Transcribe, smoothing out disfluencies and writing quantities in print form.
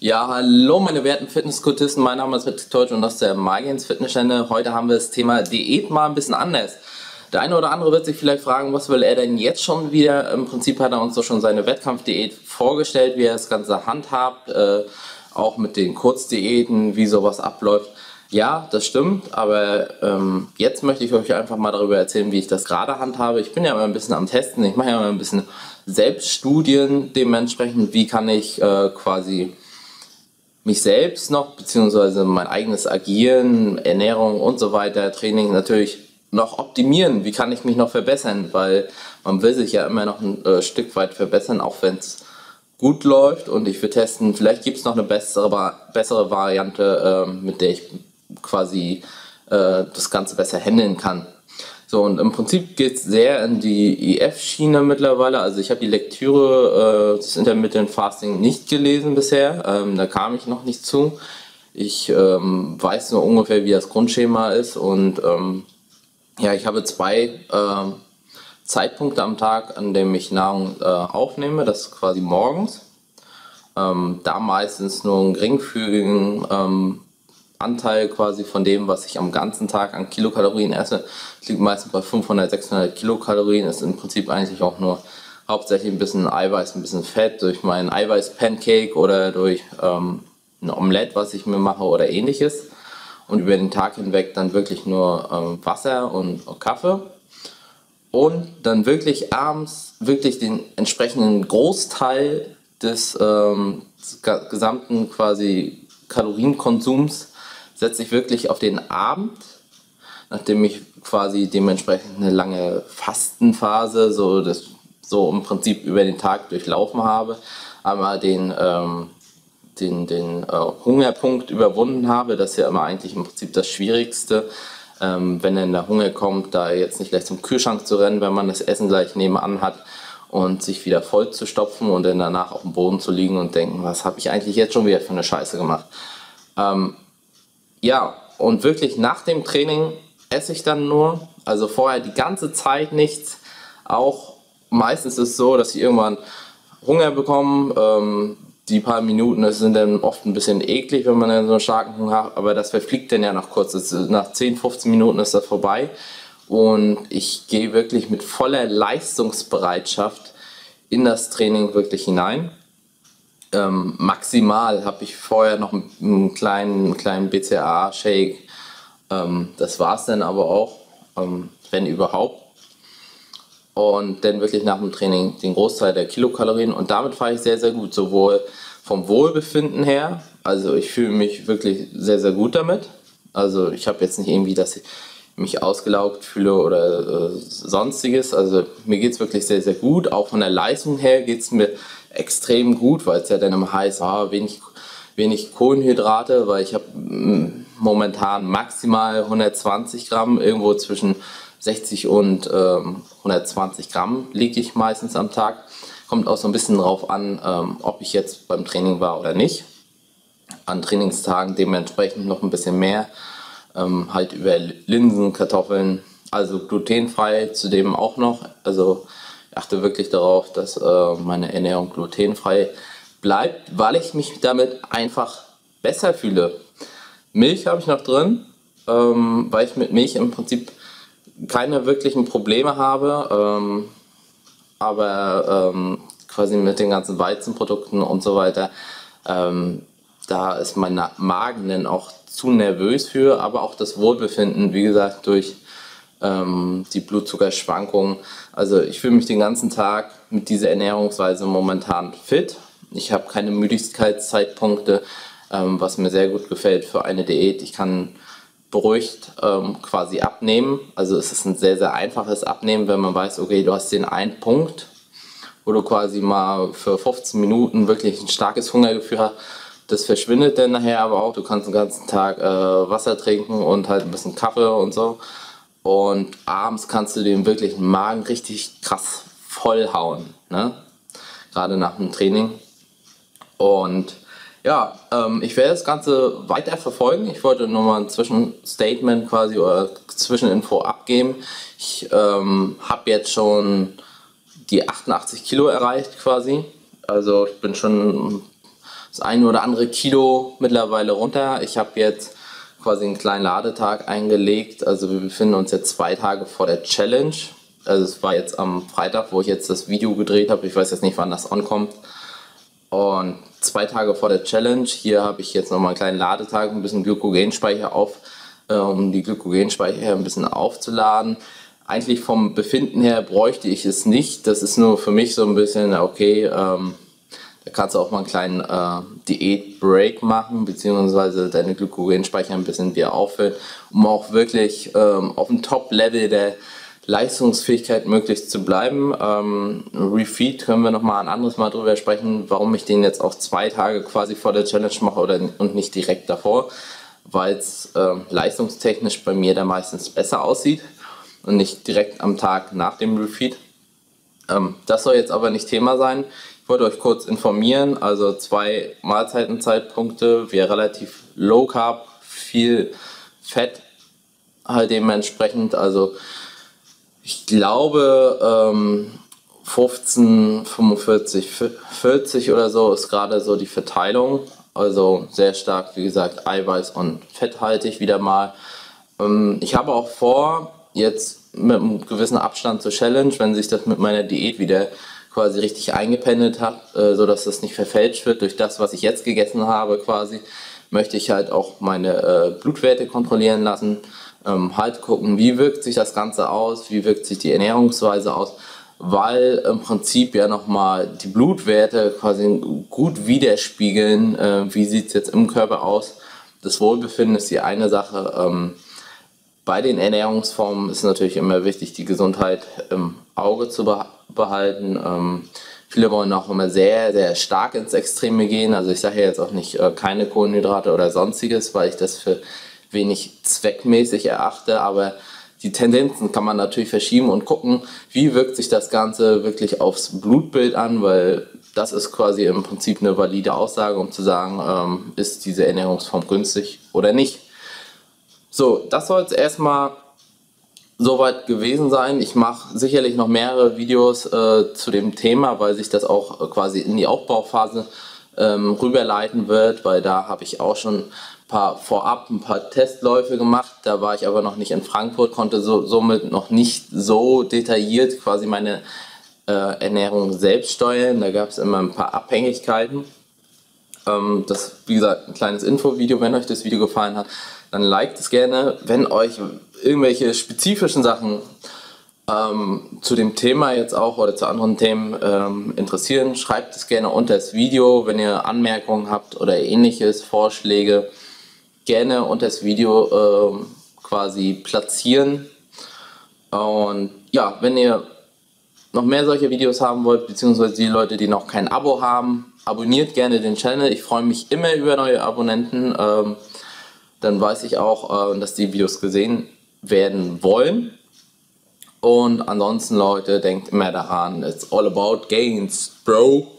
Ja, hallo meine werten Fitnesskultisten, mein Name ist Patrick Teutsch und das ist der Magians Fitness Channel. Heute haben wir das Thema Diät mal ein bisschen anders. Der eine oder andere wird sich vielleicht fragen, was will er denn jetzt schon wieder? Im Prinzip hat er uns doch schon seine Wettkampfdiät vorgestellt, wie er das Ganze handhabt, auch mit den Kurzdiäten, wie sowas abläuft. Ja, das stimmt, aber jetzt möchte ich euch einfach mal darüber erzählen, wie ich das gerade handhabe. Ich bin ja immer ein bisschen am Testen, ich mache ja immer ein bisschen Selbststudien, dementsprechend, wie kann ich quasi mich selbst noch, beziehungsweise mein eigenes Agieren, Ernährung und so weiter, Training natürlich noch optimieren, wie kann ich mich noch verbessern, weil man will sich ja immer noch ein Stück weit verbessern, auch wenn es gut läuft, und ich will testen, vielleicht gibt es noch eine bessere Variante, mit der ich quasi das Ganze besser handeln kann. So, und im Prinzip geht es sehr in die IF-Schiene mittlerweile. Also ich habe die Lektüre des Intermittent Fasting nicht gelesen bisher, da kam ich noch nicht zu. Ich weiß nur ungefähr, wie das Grundschema ist, und ja, ich habe zwei Zeitpunkte am Tag, an dem ich Nahrung aufnehme. Das ist quasi morgens, da meistens nur einen geringfügigen Anteil quasi von dem, was ich am ganzen Tag an Kilokalorien esse. Das liegt meistens bei 500, 600 Kilokalorien. Das ist im Prinzip eigentlich auch nur hauptsächlich ein bisschen Eiweiß, ein bisschen Fett durch meinen Eiweiß-Pancake oder durch ein Omelette, was ich mir mache oder ähnliches. Und über den Tag hinweg dann wirklich nur Wasser und Kaffee. Und dann wirklich abends wirklich den entsprechenden Großteil des gesamten quasi Kalorienkonsums setze ich wirklich auf den Abend, nachdem ich quasi dementsprechend eine lange Fastenphase so im Prinzip über den Tag durchlaufen habe, einmal den Hungerpunkt überwunden habe. Das ist ja immer eigentlich im Prinzip das Schwierigste, wenn dann der Hunger kommt, da jetzt nicht gleich zum Kühlschrank zu rennen, wenn man das Essen gleich nebenan hat, und sich wieder voll zu stopfen und dann danach auf dem Boden zu liegen und denken, was habe ich eigentlich jetzt schon wieder für eine Scheiße gemacht. Ja, und wirklich nach dem Training esse ich dann nur, also vorher die ganze Zeit nichts. Auch meistens ist es so, dass ich irgendwann Hunger bekomme. Die paar Minuten, das sind dann oft ein bisschen eklig, wenn man dann so einen starken Hunger hat, aber das verfliegt dann ja noch kurz. Nach 10, 15 Minuten ist das vorbei. Und ich gehe wirklich mit voller Leistungsbereitschaft in das Training wirklich hinein. Maximal habe ich vorher noch einen kleinen BCAA-Shake. Das war es dann aber auch, wenn überhaupt. Und dann wirklich nach dem Training den Großteil der Kilokalorien. Und damit fahre ich sehr, sehr gut, sowohl vom Wohlbefinden her. Also ich fühle mich wirklich sehr, sehr gut damit. Also ich habe jetzt nicht irgendwie das mich ausgelaugt fühle oder sonstiges. Also mir geht es wirklich sehr, sehr gut. Auch von der Leistung her geht es mir extrem gut, weil es ja dann immer heißt, wenig Kohlenhydrate, weil ich habe momentan maximal 120 Gramm, irgendwo zwischen 60 und 120 Gramm liege ich meistens am Tag. Kommt auch so ein bisschen drauf an, ob ich jetzt beim Training war oder nicht. An Trainingstagen dementsprechend noch ein bisschen mehr. Halt über Linsen, Kartoffeln, also glutenfrei zudem auch noch. Also ich achte wirklich darauf, dass meine Ernährung glutenfrei bleibt, weil ich mich damit einfach besser fühle. Milch habe ich noch drin, weil ich mit Milch im Prinzip keine wirklichen Probleme habe, aber quasi mit den ganzen Weizenprodukten und so weiter, da ist mein Magen dann auch zu nervös für, aber auch das Wohlbefinden, wie gesagt, durch die Blutzuckerschwankungen. Also ich fühle mich den ganzen Tag mit dieser Ernährungsweise momentan fit. Ich habe keine Müdigkeitszeitpunkte, was mir sehr gut gefällt für eine Diät. Ich kann beruhigt quasi abnehmen. Also es ist ein sehr, sehr einfaches Abnehmen, wenn man weiß, okay, du hast den einen Punkt, wo du quasi mal für 15 Minuten wirklich ein starkes Hungergefühl hast. Das verschwindet dann nachher aber auch. Du kannst den ganzen Tag Wasser trinken und halt ein bisschen Kaffee und so. Und abends kannst du den wirklichen Magen richtig krass vollhauen, ne? Gerade nach dem Training. Und ja, ich werde das Ganze weiter verfolgen. Ich wollte nur mal ein Zwischenstatement quasi oder Zwischeninfo abgeben. Ich habe jetzt schon die 88 Kilo erreicht quasi. Also ich bin schon das eine oder andere Kilo mittlerweile runter. Ich habe jetzt quasi einen kleinen Ladetag eingelegt. Also wir befinden uns jetzt 2 Tage vor der Challenge. Also es war jetzt am Freitag, wo ich jetzt das Video gedreht habe. Ich weiß jetzt nicht, wann das ankommt. Und 2 Tage vor der Challenge, hier habe ich jetzt nochmal einen kleinen Ladetag, ein bisschen Glykogenspeicher auf, um die Glykogenspeicher ein bisschen aufzuladen. Eigentlich vom Befinden her bräuchte ich es nicht. Das ist nur für mich so ein bisschen, okay, da kannst du auch mal einen kleinen Diät-Break machen, beziehungsweise deine Glykogenspeicher ein bisschen wieder auffüllen, um auch wirklich auf dem Top-Level der Leistungsfähigkeit möglichst zu bleiben. Refeed können wir nochmal ein anderes Mal drüber sprechen, warum ich den jetzt auch 2 Tage quasi vor der Challenge mache und nicht direkt davor, weil es leistungstechnisch bei mir da meistens besser aussieht und nicht direkt am Tag nach dem Refeed. Das soll jetzt aber nicht Thema sein. Ich wollte euch kurz informieren, also 2 Mahlzeitenzeitpunkte, wir relativ low carb, viel Fett halt dementsprechend, also ich glaube 15, 45, 40 oder so ist gerade so die Verteilung. Also sehr stark, wie gesagt, eiweiß- und fetthaltig wieder mal. Ich habe auch vor, jetzt mit einem gewissen Abstand zur Challenge, wenn sich das mit meiner Diät wieder quasi richtig eingependelt hat, sodass das nicht verfälscht wird durch das, was ich jetzt gegessen habe quasi, möchte ich halt auch meine Blutwerte kontrollieren lassen. Halt gucken, wie wirkt sich das Ganze aus, wie wirkt sich die Ernährungsweise aus, weil im Prinzip ja nochmal die Blutwerte quasi gut widerspiegeln, wie sieht es jetzt im Körper aus. Das Wohlbefinden ist die eine Sache. Bei den Ernährungsformen ist natürlich immer wichtig, die Gesundheit im Auge zu behalten. Viele wollen auch immer sehr, sehr stark ins Extreme gehen. Also ich sage ja jetzt auch nicht keine Kohlenhydrate oder sonstiges, weil ich das für wenig zweckmäßig erachte, aber die Tendenzen kann man natürlich verschieben und gucken, wie wirkt sich das Ganze wirklich aufs Blutbild an, weil das ist quasi im Prinzip eine valide Aussage, um zu sagen, ist diese Ernährungsform günstig oder nicht. So, das soll es erstmal soweit gewesen sein. Ich mache sicherlich noch mehrere Videos zu dem Thema, weil sich das auch quasi in die Aufbauphase rüberleiten wird, weil da habe ich auch schon ein paar Testläufe gemacht, da war ich aber noch nicht in Frankfurt, konnte somit noch nicht so detailliert quasi meine Ernährung selbst steuern, da gab es immer ein paar Abhängigkeiten. Das, wie gesagt, ein kleines Infovideo, wenn euch das Video gefallen hat, dann liked es gerne. Wenn euch irgendwelche spezifischen Sachen zu dem Thema jetzt auch oder zu anderen Themen interessieren, schreibt es gerne unter das Video, wenn ihr Anmerkungen habt oder ähnliches, Vorschläge, gerne unter das Video quasi platzieren. Und ja, wenn ihr noch mehr solche Videos haben wollt, beziehungsweise die Leute, die noch kein Abo haben, abonniert gerne den Channel. Ich freue mich immer über neue Abonnenten, dann weiß ich auch, dass die Videos gesehen werden wollen. Und ansonsten, Leute, denkt immer daran, it's all about gains, bro.